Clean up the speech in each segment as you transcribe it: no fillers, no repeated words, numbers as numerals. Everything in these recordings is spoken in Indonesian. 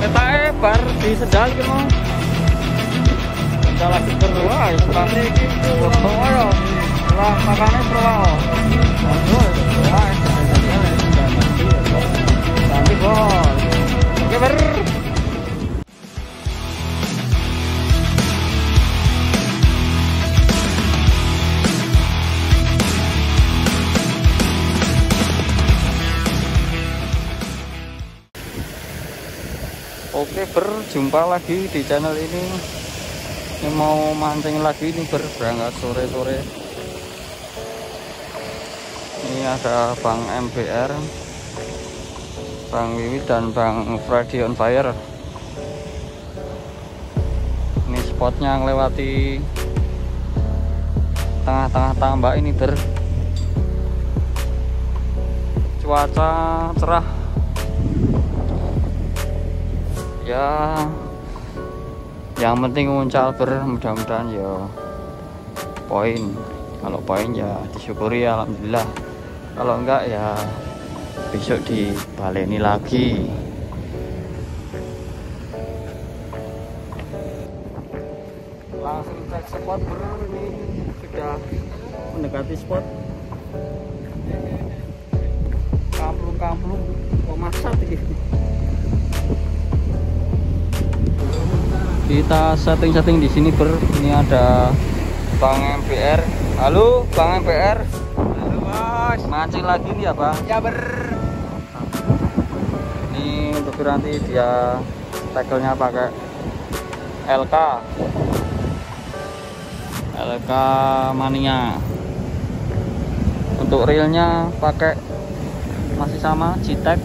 kita bar di sedal ki mau. Sedal seger wae pasti iki. Ora lah makane perwao. Tapi bol. Oke ber. Oke, berjumpa lagi di channel ini mau mancing lagi ini berangkat sore-sore. Ini ada Bang MPR, Bang Wiwi dan Bang Fredyon Fire. Ini spotnya melewati tengah-tengah tambak ini ber. Cuaca cerah. Ya, yang penting muncul mudah-mudahan ya poin. Kalau poin ya disyukuri ya, alhamdulillah. Kalau enggak ya besok dibaleni lagi. Langsung cek spot bro, ini sudah mendekati spot. Kamplung-kamplung pemasat gitu. Kita setting-setting di sini ber. Ini ada Bang MPR. Halo Bang MPR. Halo Bos. Mancing lagi nih ya Bang? Ya ber. Ini untuk nanti dia tackle-nya pakai LK mania. Untuk reelnya pakai masih sama Citek.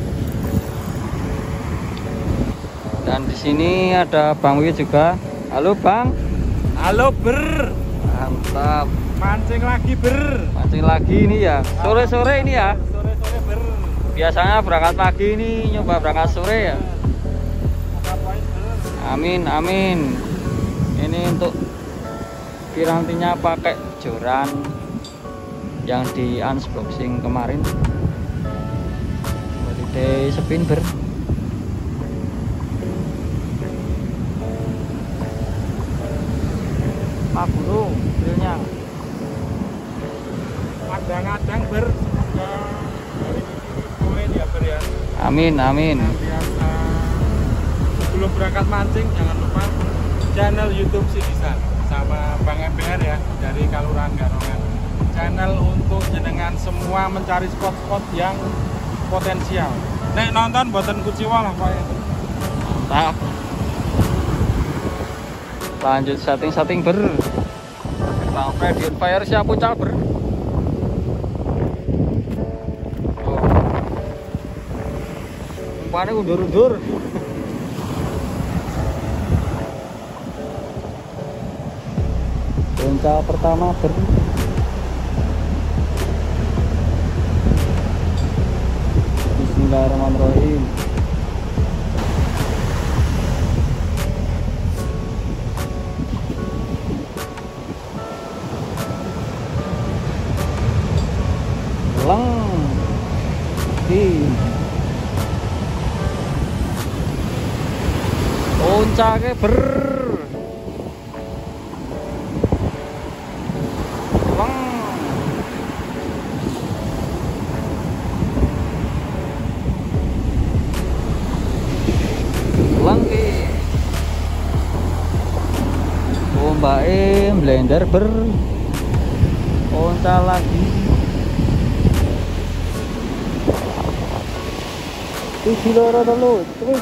Dan di sini ada Bang Wiwi juga. Halo Bang. Halo ber. Mantap. Mancing lagi ber. Mancing lagi ini ya. Sore-sore ini ya. Sore-sore ber. Biasanya berangkat pagi ini nyoba berangkat sore ya. Amin amin. Ini untuk pirantinya pakai joran yang di unboxing kemarin. Baitday Spin ber. Pak burung, hasilnya kadang-kadang ber ya ber ya. Amin amin. Biasa sebelum berangkat mancing jangan lupa channel YouTube Si Disan sama Bang MPR ya dari Kaluran Garongan. Channel untuk jenengan semua mencari spot-spot yang potensial. Nek nonton boten kuciwa lah koe. Mantap. Lanjut setting-setting ber. Bang Fredyon Fire siap pucal ber. Umpannya undur-undur. Pucal pertama ber. Bismillahirrahmanirrahim. Puncaknya ber. Wang. Langki. Bombae blender ber. Puncak lagi. Isi loro dulu, terus.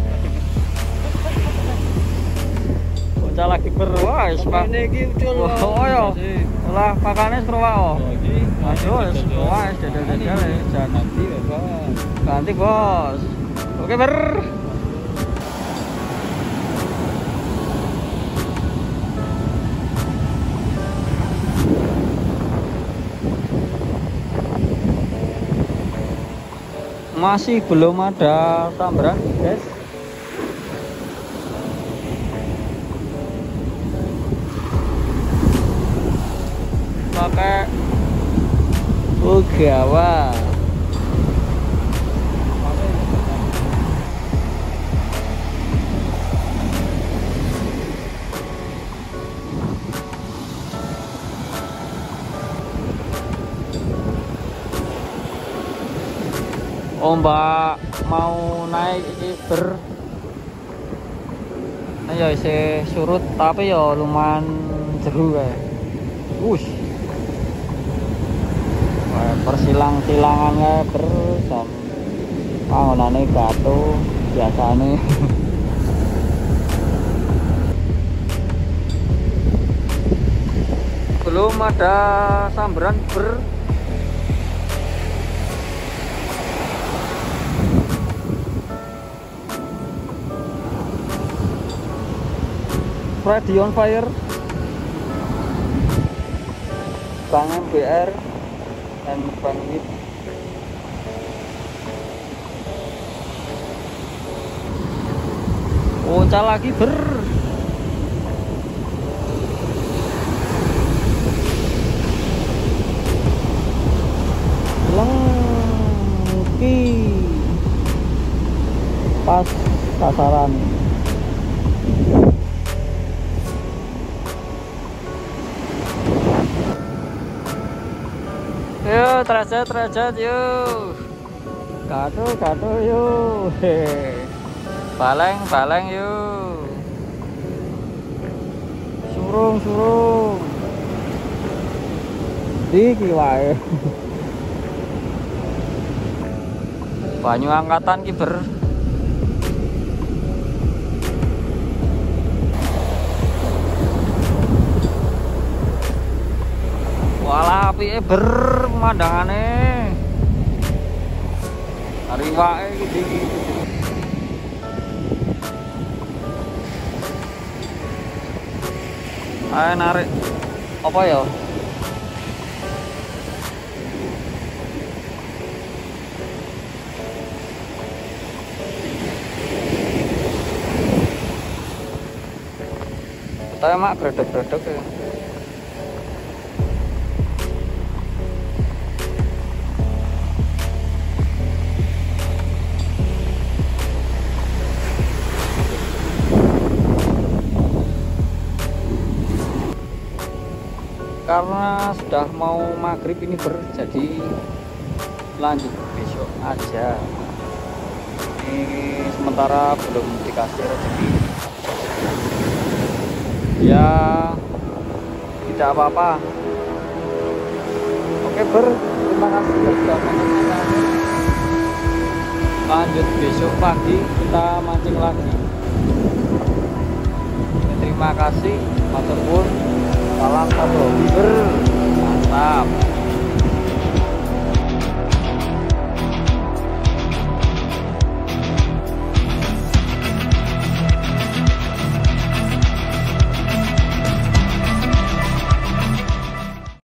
Lagi berwah, Pak. Ini iki udul. Oh, lah pakane serwao. Adul, serwao dedel-dedel ganti, Bos. Ganti, Bos. Oke, ber. masih belum ada tambran, guys. Pakai ugawa. Ombak mau naik ini ayo isi surut tapi ya lumayan jeru kayak wush persilang-silangannya terus dan bangunannya gato biasanya belum ada sambaran Fredyon Fire Bang MPR dan Bang Wit. Oca lagi lagi pas sasaran. Yuk, terajat yuk. Gaduh yuk. Baleng yuk. Surung. Iki wae. Banyu angkatan kiber. Walah apinya bermandangannya hari wae gitu. Ayo narik apa ya? Kita emak gredeg ya. Karena sudah mau maghrib ini jadi lanjut besok aja. Ini sementara belum dikasih rezeki. Ya tidak apa-apa. Oke terima kasih sudah menonton. Lanjut besok pagi kita mancing lagi. Terima kasih. Matur nuwun. Salam satu hobi ber mantap.